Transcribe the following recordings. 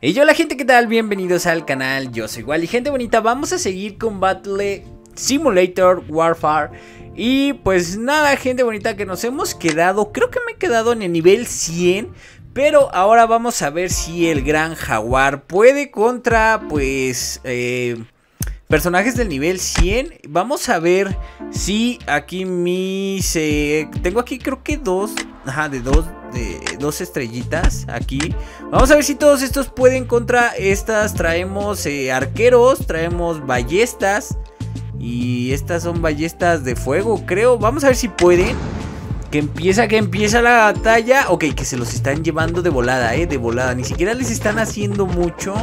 Y yo, la gente, ¿qué tal? Bienvenidos al canal, yo soy Wally. Gente bonita, vamos a seguir con Battle Simulator Warfare. Y pues nada, gente bonita, que nos hemos quedado, creo que me he quedado en el nivel 100. Pero ahora vamos a ver si el gran jaguar puede contra, pues, personajes del nivel 100. Vamos a ver si aquí mis... tengo aquí creo que dos, ajá, de dos estrellitas aquí. Vamos a ver si todos estos pueden contra estas. Traemos arqueros, traemos ballestas. Y estas son ballestas de fuego, creo. Vamos a ver si pueden. Que empieza la batalla. Ok, que se los están llevando de volada, de volada. Ni siquiera les están haciendo mucho.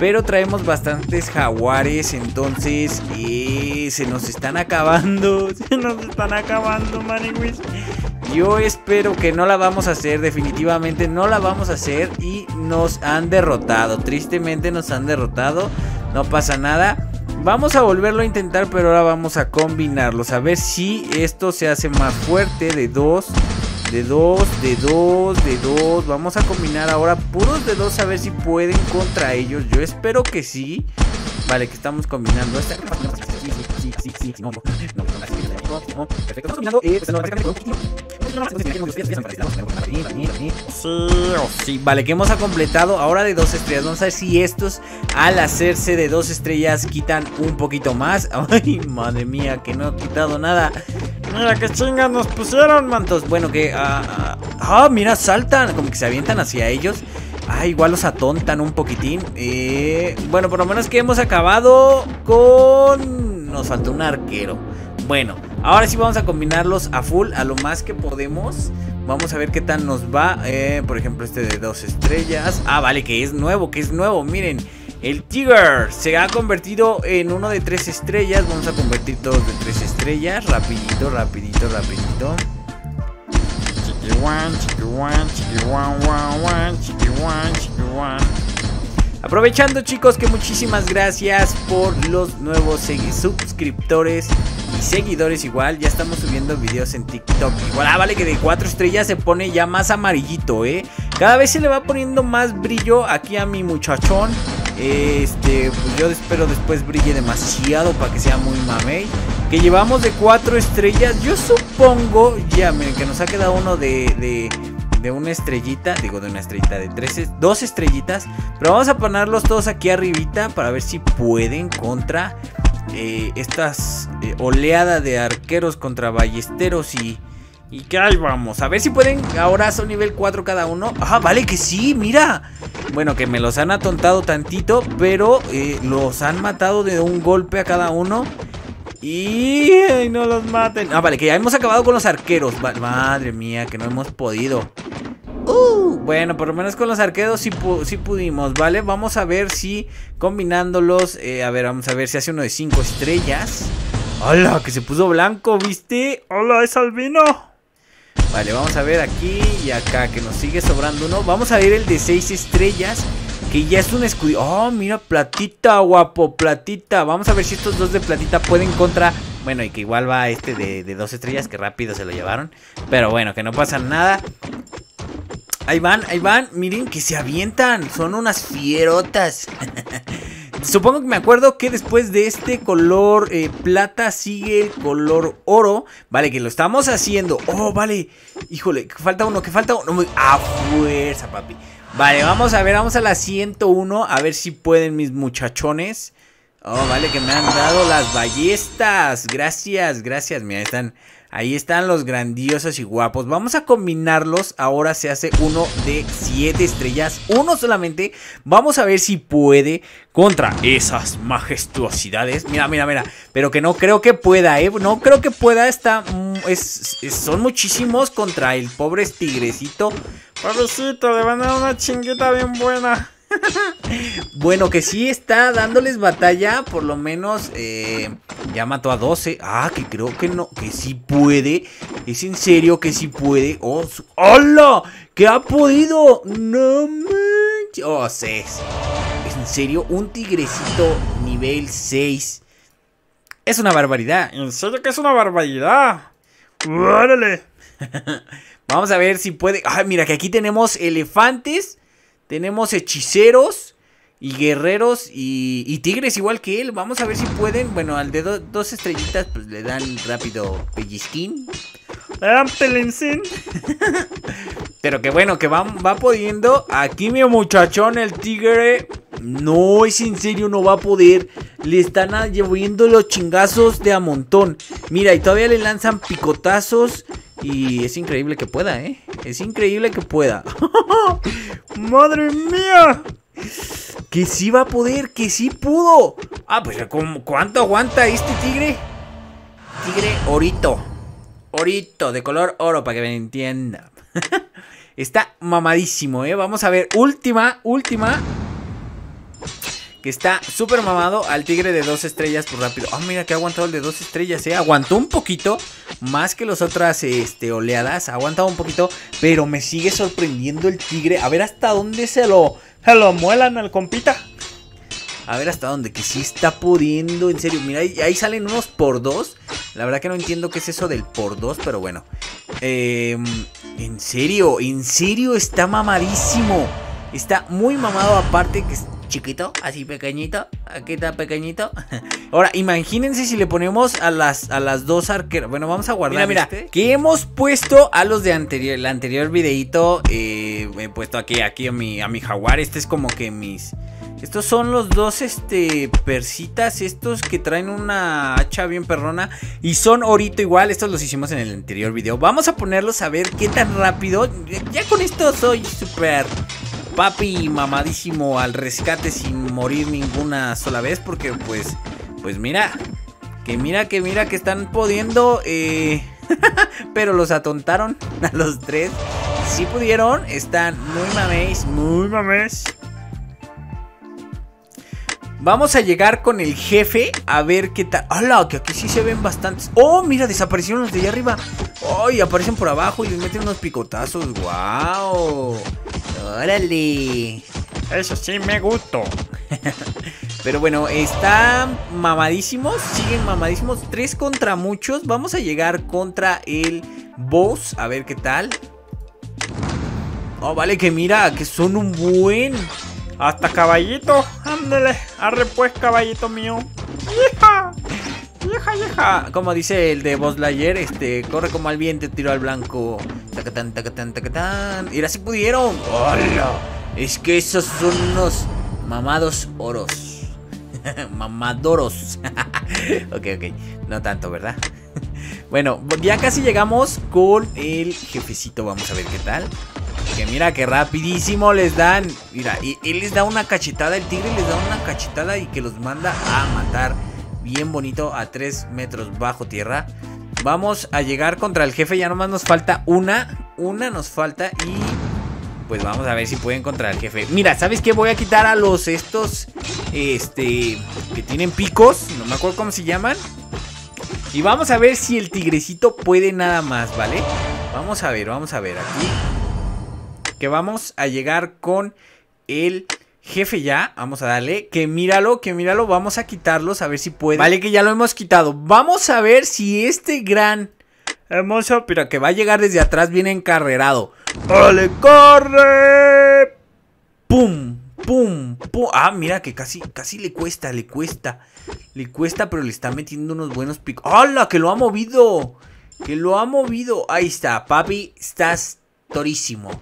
Pero traemos bastantes jaguares. Entonces, se nos están acabando. Se nos están acabando, manigüis. Yo espero que no la vamos a hacer. Definitivamente no la vamos a hacer. Y nos han derrotado. Tristemente nos han derrotado. No pasa nada. Vamos a volverlo a intentar, pero ahora vamos a combinarlos. A ver si esto se hace más fuerte. De dos. Vamos a combinar ahora puros de dos. A ver si pueden contra ellos. Yo espero que sí. Vale, que estamos combinando. Sí, vale, que hemos completado ahora de dos estrellas. Vamos a ver si estos, al hacerse de dos estrellas, quitan un poquito más. Ay, madre mía, que no ha quitado nada. Mira qué chingas nos pusieron, mantos. Bueno, que... mira, saltan, como que se avientan hacia ellos. Ah, igual los atontan un poquitín. Bueno, por lo menos que hemos acabado con... Nos faltó un arquero. Bueno, ahora sí vamos a combinarlos a full, a lo más que podemos. Vamos a ver qué tal nos va. Por ejemplo, este de dos estrellas. Ah, vale, que es nuevo. Miren, el Tiger se ha convertido en uno de tres estrellas. Vamos a convertir todos de tres estrellas. Rapidito. Aprovechando, chicos, que muchísimas gracias por los nuevos suscriptores y seguidores. Igual ya estamos subiendo videos en TikTok. Igual, vale, que de 4 estrellas se pone ya más amarillito, cada vez se le va poniendo más brillo aquí a mi muchachón. Pues yo espero después brille demasiado para que sea muy mamey. Que llevamos de 4 estrellas. Yo supongo, ya miren, que nos ha quedado uno de una estrellita. Digo, de una estrellita, de dos estrellitas. Pero vamos a ponerlos todos aquí arribita para ver si pueden contra estas oleadas de arqueros contra ballesteros y que ahí vamos. A ver si pueden. Ahora son nivel 4 cada uno. Ah, vale, que sí, mira. Bueno, que me los han atontado tantito, pero los han matado de un golpe a cada uno. Y no los maten. Ah, vale, que ya hemos acabado con los arqueros. Madre mía, que no hemos podido. Bueno, por lo menos con los arqueros sí pudimos, ¿vale? Vamos a ver si combinándolos, a ver, vamos a ver si hace uno de 5 estrellas. ¡Hola! Que se puso blanco, ¿viste? ¡Hola! ¡Es albino! Vale, vamos a ver aquí y acá, que nos sigue sobrando uno. Vamos a ver el de 6 estrellas, que ya es un escudo. ¡Oh, mira! Platita, guapo, platita. Vamos a ver si estos dos de platita pueden contra... Bueno, y que igual va este de 2 estrellas, que rápido se lo llevaron. Pero bueno, que no pasa nada. Ahí van, miren que se avientan, son unas fierotas. Supongo que me acuerdo que después de este color plata sigue el color oro. Vale, que lo estamos haciendo. Oh, vale, híjole, que falta uno. Ah, fuerza, papi. Vale, vamos a ver, vamos a la 101, a ver si pueden mis muchachones. Oh, vale, que me han dado las ballestas. Gracias, mira, están... Ahí están los grandiosos y guapos. Vamos a combinarlos. Ahora se hace uno de 7 estrellas. Uno solamente. Vamos a ver si puede contra esas majestuosidades. Mira. Pero que no creo que pueda, No creo que pueda. Son muchísimos contra el pobre tigrecito. Pobrecito, le van a dar una chinguita bien buena. Bueno, que sí está dándoles batalla. Por lo menos ya mató a 12. Ah, que creo que no, que sí puede. Es en serio que sí puede. ¡Oh! ¡Hola! ¡Que ha podido! ¡No manches! ¡Oh, 6! Es en serio, un tigrecito nivel 6. Es una barbaridad. En serio que es una barbaridad. ¡Órale! Vamos a ver si puede. Ah, mira, que aquí tenemos elefantes. Tenemos hechiceros y guerreros y tigres igual que él. Vamos a ver si pueden. Bueno, al de dos estrellitas pues le dan rápido pellizquín. Le dan pelencín. Pero que bueno, que va pudiendo. Aquí mi muchachón, el tigre. No, es en serio, no va a poder. Le están lloviendo los chingazos de a montón. Mira, y todavía le lanzan picotazos. Y es increíble que pueda, ¿eh? Es increíble que pueda. ¡Madre mía! Que sí va a poder, que sí pudo. Ah, pues ¿cuánto aguanta este tigre? Tigre orito. Orito, de color oro, para que me entienda. Está mamadísimo, ¿eh? Vamos a ver, última. Que está súper mamado al tigre de dos estrellas por rápido. Ah, mira que ha aguantado el de dos estrellas, ¿eh? Aguantó un poquito más que las otras oleadas. Ha aguantado un poquito, pero me sigue sorprendiendo el tigre. A ver hasta dónde se lo muelan al compita. A ver hasta dónde, que sí está pudiendo, en serio. Mira, ahí salen unos por dos. La verdad que no entiendo qué es eso del por dos, pero bueno. En serio, está mamadísimo. Está muy mamado, aparte que es chiquito, así pequeñito. Aquí está pequeñito. Ahora, imagínense si le ponemos a las dos arqueras. Bueno, vamos a guardar. Mira, que hemos puesto a los de anterior. El anterior videito he puesto aquí a mi jaguar. Este es como que mis... Estos son los dos persitas, estos que traen una hacha bien perrona. Y son orito igual, estos los hicimos en el anterior video. Vamos a ponerlos a ver qué tan rápido. Ya con esto soy súper papi mamadísimo al rescate sin morir ninguna sola vez. Porque pues mira que están pudiendo. Pero los atontaron a los tres. Sí pudieron, están muy mames, muy mames. Vamos a llegar con el jefe a ver qué tal. ¡Hala! Que aquí sí se ven bastantes. ¡Oh! Mira, desaparecieron los de allá arriba. ¡Ay! Aparecen por abajo y les meten unos picotazos. ¡Wow! ¡Órale! Eso sí me gustó. Pero bueno, están mamadísimos. Siguen mamadísimos. 3 contra muchos. Vamos a llegar contra el boss a ver qué tal. ¡Oh! Vale, que mira, que son un buen... Hasta caballito, ándale, arre pues caballito mío. ¡Hija! ¡Hija, hija! Como dice el de Buzz Lightyear, corre como al viento, tiro al blanco. Tacatán, tacatán, tacatán. Y ahora sí pudieron. ¡Hola! Es que esos son unos mamados oros. Mamadoros. Ok. No tanto, ¿verdad? Bueno, ya casi llegamos con el jefecito. Vamos a ver qué tal. Que mira que rapidísimo les dan. Mira, y les da una cachetada. El tigre les da una cachetada y que los manda a matar. Bien bonito, a 3 metros bajo tierra. Vamos a llegar contra el jefe. Ya nomás nos falta una. Una nos falta y... Pues vamos a ver si pueden contra el jefe. Mira, ¿sabes qué? Voy a quitar a los estos... que tienen picos. No me acuerdo cómo se llaman. Y vamos a ver si el tigrecito puede nada más, ¿vale? Vamos a ver aquí. Que vamos a llegar con el jefe ya. Vamos a darle. Que míralo. Vamos a quitarlos. A ver si puede. Vale, que ya lo hemos quitado. Vamos a ver si este gran hermoso. Pero que va a llegar desde atrás. Viene encarrerado. ¡Ole, corre! ¡Pum! ¡Pum! ¡Pum! Ah, mira que casi le cuesta. Le cuesta, pero le está metiendo unos buenos picos. ¡Hala! Que lo ha movido. Ahí está, papi. Estás torísimo.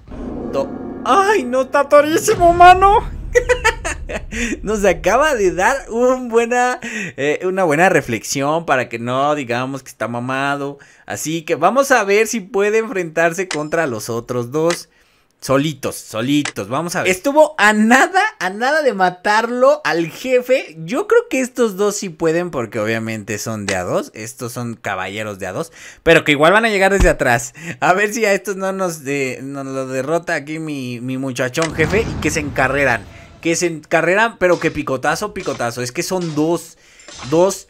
¡Ay, no está torísimo, mano! Nos acaba de dar una buena reflexión para que no digamos que está mamado. Así que vamos a ver si puede enfrentarse contra los otros dos. Solitos, vamos a ver. Estuvo a nada de matarlo al jefe. Yo creo que estos dos sí pueden porque obviamente son de a dos. Estos son caballeros de a dos. Pero que igual van a llegar desde atrás. A ver si a estos no lo derrota aquí mi muchachón jefe. Y que se encarreran. Pero que picotazo. Es que son dos.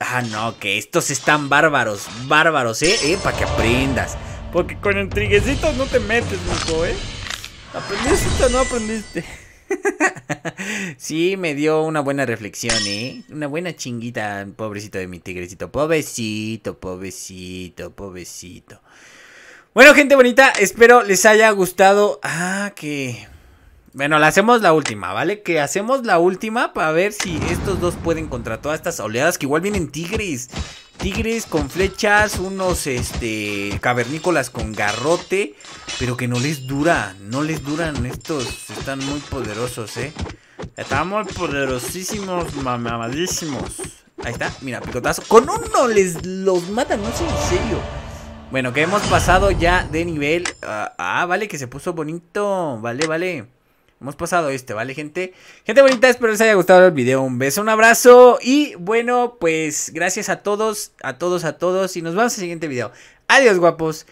Ah, no, que estos están bárbaros, para que aprendas. Porque con intriguecitos no te metes, mijo, ¿Aprendiste o no aprendiste? Sí, me dio una buena reflexión, Una buena chinguita, pobrecito de mi tigrecito. Pobrecito. Bueno, gente bonita, espero les haya gustado. Ah, que... Bueno, la hacemos la última, ¿vale? Que hacemos la última para ver si estos dos pueden contra todas estas oleadas. Que igual vienen tigres. Tigres con flechas, unos cavernícolas con garrote. Pero que no les dura, no les duran estos. Están muy poderosos, ¿eh? Están muy poderosísimos, mamadísimos. Ahí está, mira, picotazo. Con uno los matan, no sé, en serio. Bueno, que hemos pasado ya de nivel. Vale, que se puso bonito. Vale, vale. Hemos pasado este, ¿vale, gente? Gente bonita, espero les haya gustado el video. Un beso, un abrazo. Y bueno, pues gracias a todos. A todos, a todos. Y nos vemos en el siguiente video. Adiós, guapos.